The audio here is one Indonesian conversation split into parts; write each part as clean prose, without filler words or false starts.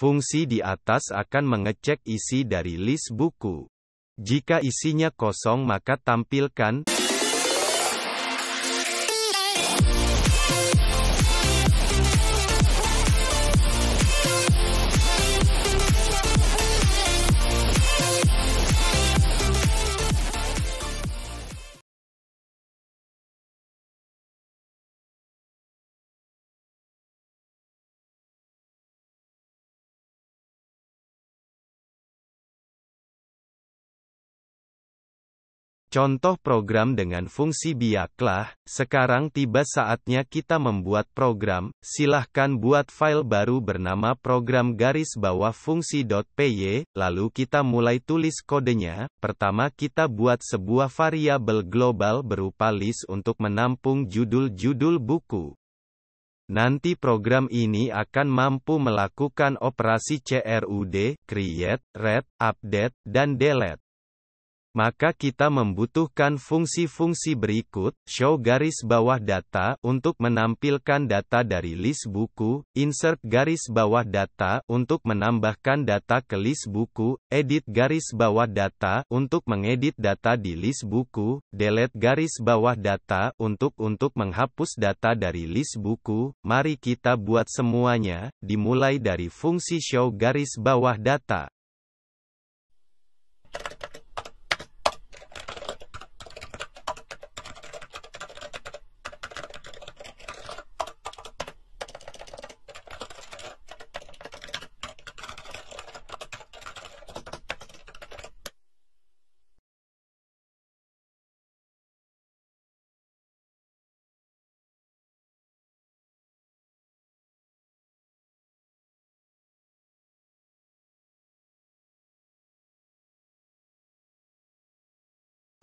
Fungsi di atas akan mengecek isi dari list buku. Jika isinya kosong maka tampilkan contoh program dengan fungsi biaklah. Sekarang tiba saatnya kita membuat program. Silahkan buat file baru bernama program_fungsi.py, lalu kita mulai tulis kodenya. Pertama kita buat sebuah variabel global berupa list untuk menampung judul-judul buku. Nanti program ini akan mampu melakukan operasi CRUD, create, read, update, dan delete. Maka kita membutuhkan fungsi-fungsi berikut, show_data untuk menampilkan data dari list buku, insert_data untuk menambahkan data ke list buku, edit_data untuk mengedit data di list buku, delete_data untuk menghapus data dari list buku. Mari kita buat semuanya, dimulai dari fungsi show_data.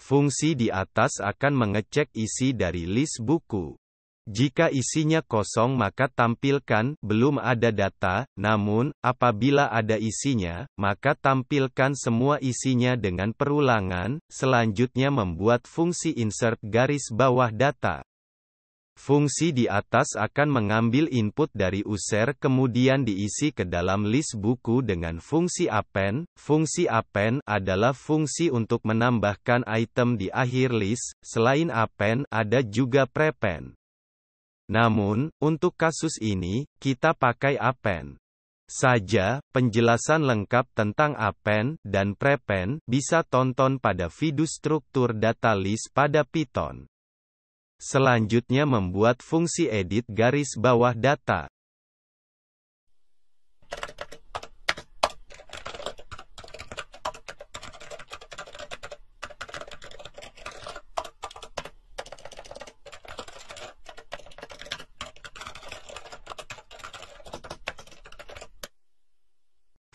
Fungsi di atas akan mengecek isi dari list buku. Jika isinya kosong maka tampilkan belum ada data, namun apabila ada isinya, maka tampilkan semua isinya dengan perulangan. Selanjutnya membuat fungsi insert_data. Fungsi di atas akan mengambil input dari user kemudian diisi ke dalam list buku dengan fungsi append. Fungsi append adalah fungsi untuk menambahkan item di akhir list. Selain append, ada juga prepend. Namun, untuk kasus ini, kita pakai append saja. Penjelasan lengkap tentang append dan prepend bisa tonton pada video struktur data list pada Python. Selanjutnya membuat fungsi edit_data.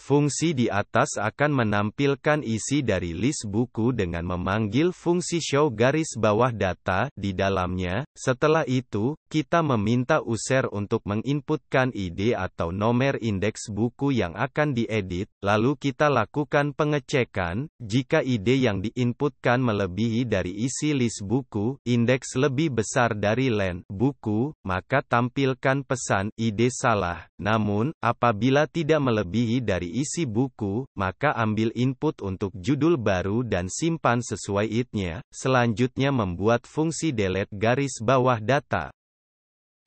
Fungsi di atas akan menampilkan isi dari list buku dengan memanggil fungsi show_data di dalamnya. Setelah itu, kita meminta user untuk menginputkan ID atau nomor indeks buku yang akan diedit, lalu kita lakukan pengecekan. Jika ID yang diinputkan melebihi dari isi list buku, indeks lebih besar dari len buku, maka tampilkan pesan ID salah. Namun, apabila tidak melebihi dari isi buku, maka ambil input untuk judul baru dan simpan sesuai idnya. Selanjutnya membuat fungsi delete_data.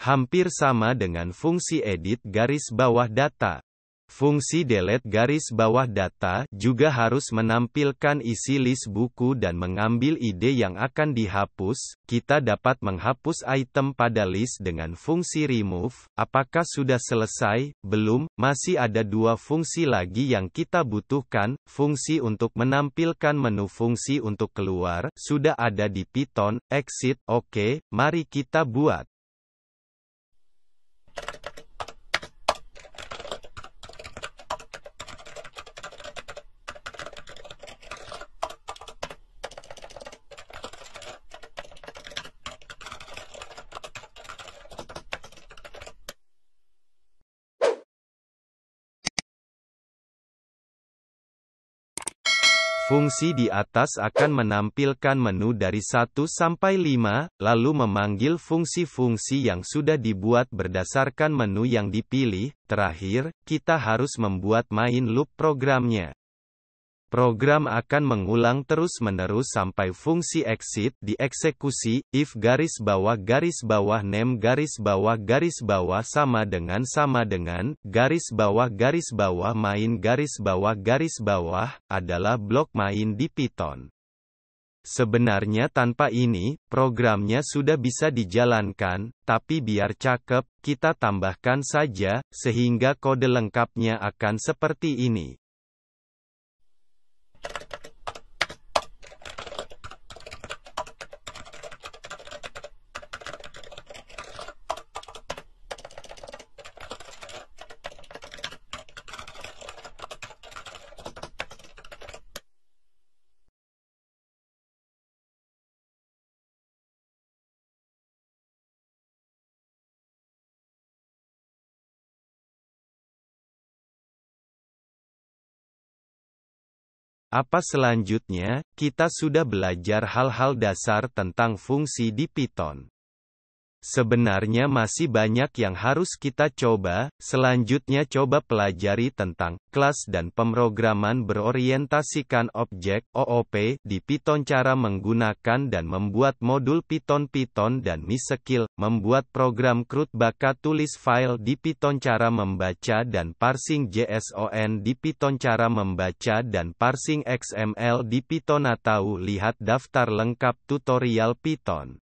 Hampir sama dengan fungsi edit_data. Fungsi delete_data juga harus menampilkan isi list buku dan mengambil ide yang akan dihapus. Kita dapat menghapus item pada list dengan fungsi remove. Apakah sudah selesai? Belum, masih ada dua fungsi lagi yang kita butuhkan. Fungsi untuk menampilkan menu, fungsi untuk keluar, sudah ada di Python, exit, oke, mari kita buat. Fungsi di atas akan menampilkan menu dari 1 sampai 5, lalu memanggil fungsi-fungsi yang sudah dibuat berdasarkan menu yang dipilih. Terakhir, kita harus membuat main loop programnya. Program akan mengulang terus-menerus sampai fungsi exit dieksekusi. If garis bawah garis bawah name garis bawah sama dengan garis bawah main garis bawah adalah blok main di Python. Sebenarnya tanpa ini, programnya sudah bisa dijalankan, tapi biar cakep, kita tambahkan saja, sehingga kode lengkapnya akan seperti ini. Apa selanjutnya, kita sudah belajar hal-hal dasar tentang fungsi di Python. Sebenarnya masih banyak yang harus kita coba, selanjutnya coba pelajari tentang kelas dan pemrograman berorientasikan objek (OOP) di Python, cara menggunakan dan membuat modul Python dan MySQL, membuat program CRUD, baka tulis file di Python, cara membaca dan parsing JSON di Python, cara membaca dan parsing XML di Python, atau lihat daftar lengkap tutorial Python.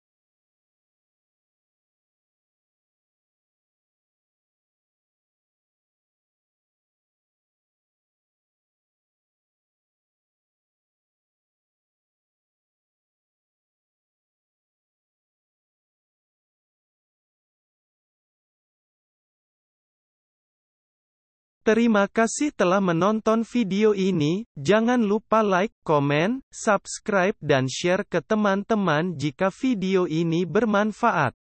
Terima kasih telah menonton video ini. Jangan lupa like, komen, subscribe dan share ke teman-teman jika video ini bermanfaat.